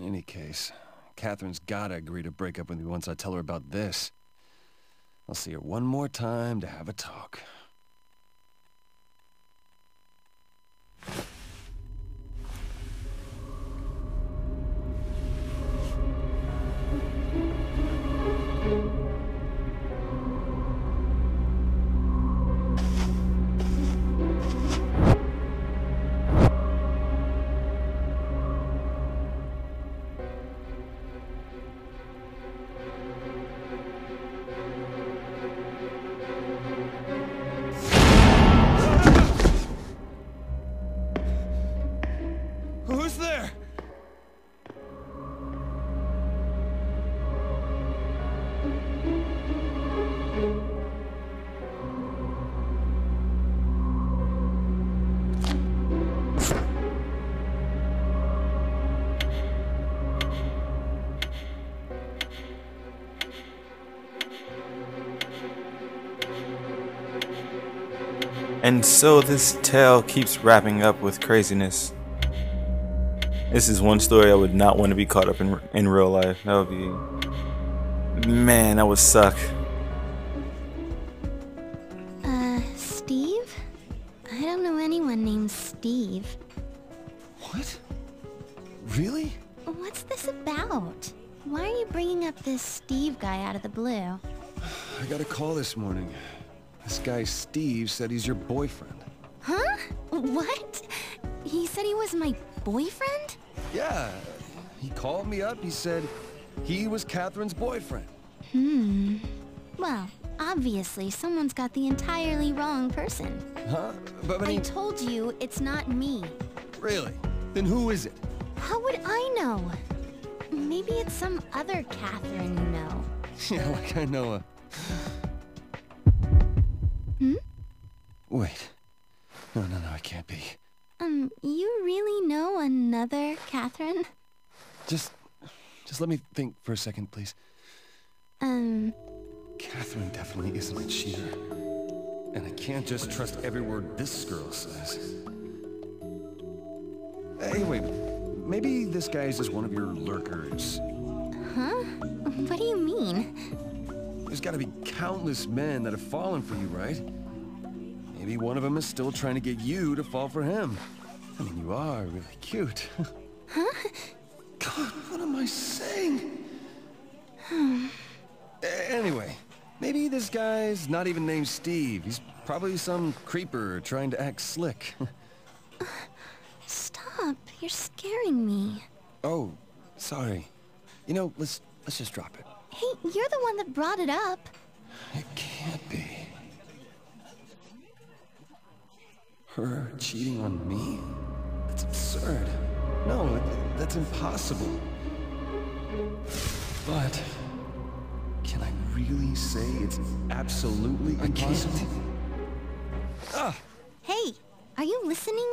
In any case, Catherine's gotta agree to break up with me once I tell her about this. I'll see her one more time to have a talk. And so this tale keeps wrapping up with craziness. This is one story I would not want to be caught up in real life. That would be... Man, that would suck. Steve? I don't know anyone named Steve. What? Really? What's this about? Why are you bringing up this Steve guy out of the blue? I got a call this morning. This guy, Steve, said he's your boyfriend. Huh? What? He said he was my boyfriend? Yeah. He called me up. He said he was Catherine's boyfriend. Hmm. Well, obviously, someone's got the entirely wrong person. Huh? But I told you, it's not me. Really? Then who is it? How would I know? Maybe it's some other Catherine you know. Yeah, like I know a... Wait. No, it can't be. You really know another Catherine? Just let me think for a second, please. Catherine definitely isn't a cheater. And I can't just trust every word this girl says. Anyway, maybe this guy is just one of your lurkers. Huh? What do you mean? There's gotta be countless men that have fallen for you, right? Maybe one of them is still trying to get you to fall for him. I mean, you are really cute. Huh? God, what am I saying? Anyway, maybe this guy's not even named Steve. He's probably some creeper trying to act slick. Stop. You're scaring me. Oh, sorry. You know, let's just drop it. Hey, you're the one that brought it up. It can't be. Her cheating on me? That's absurd. No, that's impossible. But can I really say it's absolutely impossible? I can't. Hey, are you listening?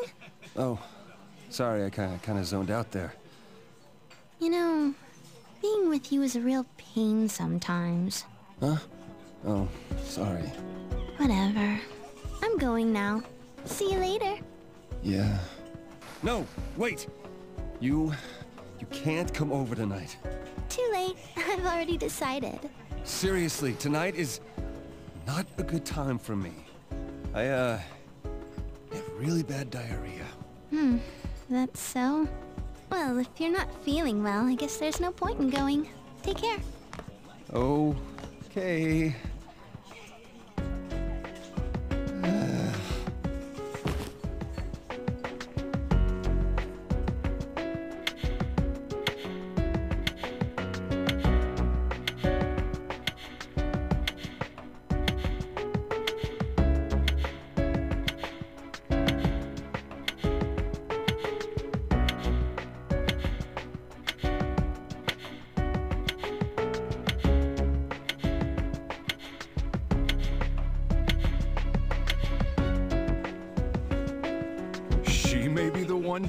Oh, sorry, I kind of zoned out there. You know, being with you is a real pain sometimes. Huh? Oh, sorry. Whatever. I'm going now. See you later. Yeah. No, wait. You can't come over tonight. Too late. I've already decided. Seriously, tonight is not a good time for me. I have really bad diarrhea. Hmm, that's so? Well, if you're not feeling well, I guess there's no point in going. Take care. Okay.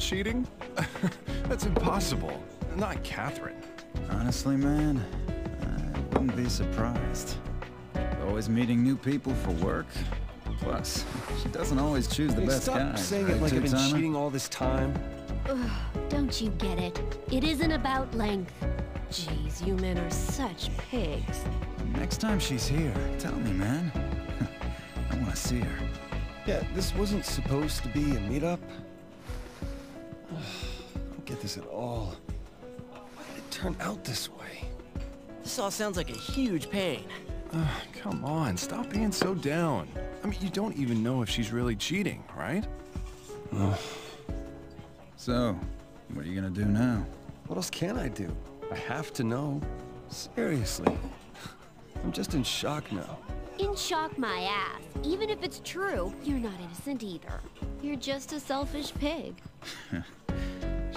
Cheating? That's impossible. Not Catherine. Honestly, man, I wouldn't be surprised. Always meeting new people for work. Plus, she doesn't always choose the best guy. Stop saying it like I've been cheating all this time. Ugh, don't you get it? It isn't about length. Jeez, you men are such pigs. Next time she's here, tell me, man. I want to see her. Yeah, this wasn't supposed to be a meetup. I don't get this at all. Why did it turn out this way? This all sounds like a huge pain. Come on, stop being so down. I mean, you don't even know if she's really cheating, right? So, what are you gonna do now? What else can I do? I have to know. Seriously. I'm just in shock now. In shock my ass. Even if it's true, you're not innocent either. You're just a selfish pig.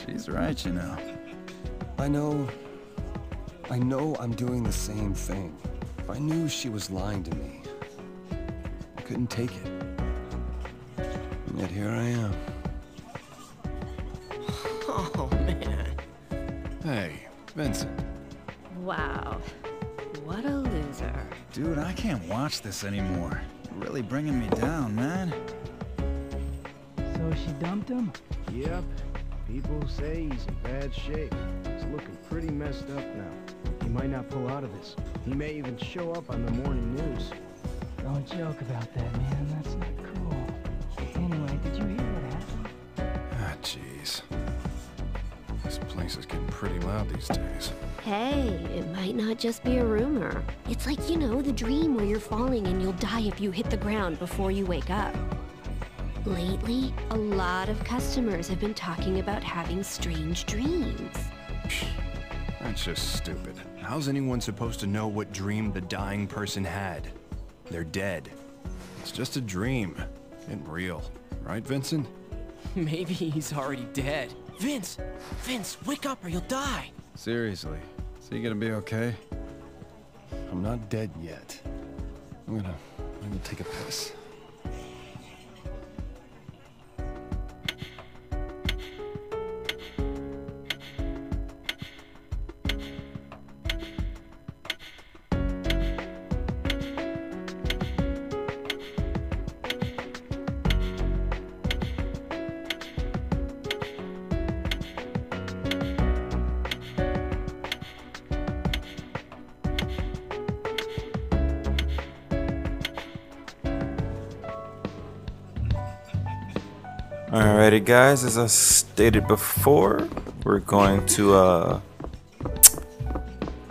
She's right, you know. I know I'm doing the same thing. I knew she was lying to me. I couldn't take it. And yet here I am. Oh, man. Hey, Vincent. Wow. What a loser. Dude, I can't watch this anymore. You're really bringing me down, man. So she dumped him? Yep. People say he's in bad shape. He's looking pretty messed up now. He might not pull out of this. He may even show up on the morning news. Don't joke about that, man. That's not cool. Anyway, did you hear that? Ah, jeez. This place is getting pretty loud these days. Hey, it might not just be a rumor. It's like, you know, the dream where you're falling and you'll die if you hit the ground before you wake up. Lately, a lot of customers have been talking about having strange dreams. That's just stupid. How's anyone supposed to know what dream the dying person had? They're dead. It's just a dream. Isn't real. Right, Vincent? Maybe he's already dead. Vince! Vince, wake up or you'll die! Seriously. Is he gonna be okay? I'm not dead yet. I'm gonna take a piss. Alrighty guys, as I stated before, we're going to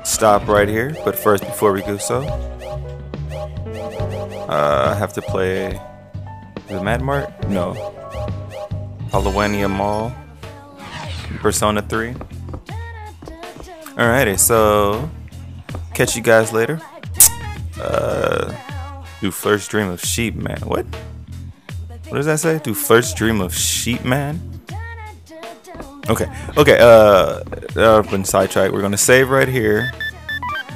stop right here, but first before we do so, I have to play the Mad Mart? No. Haluenia Mall. Persona 3. Alrighty, so catch you guys later. Do first dream of sheep, man. What? What does that say? Do first dream of sheep, man? Okay, okay, I've been sidetracked. We're gonna save right here.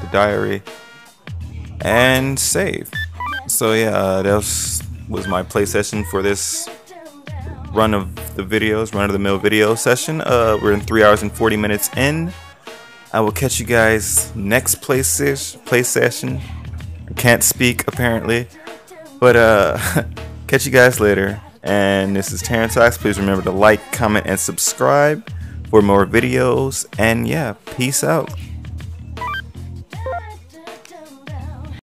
The diary. And save. So yeah, that was my play session for this run-of-the-mill video session. We're in 3 hours and 40 minutes in. I will catch you guys next play session. I can't speak, apparently. But, catch you guys later, and this is TTarantox. Please remember to like, comment, and subscribe for more videos, and yeah, peace out.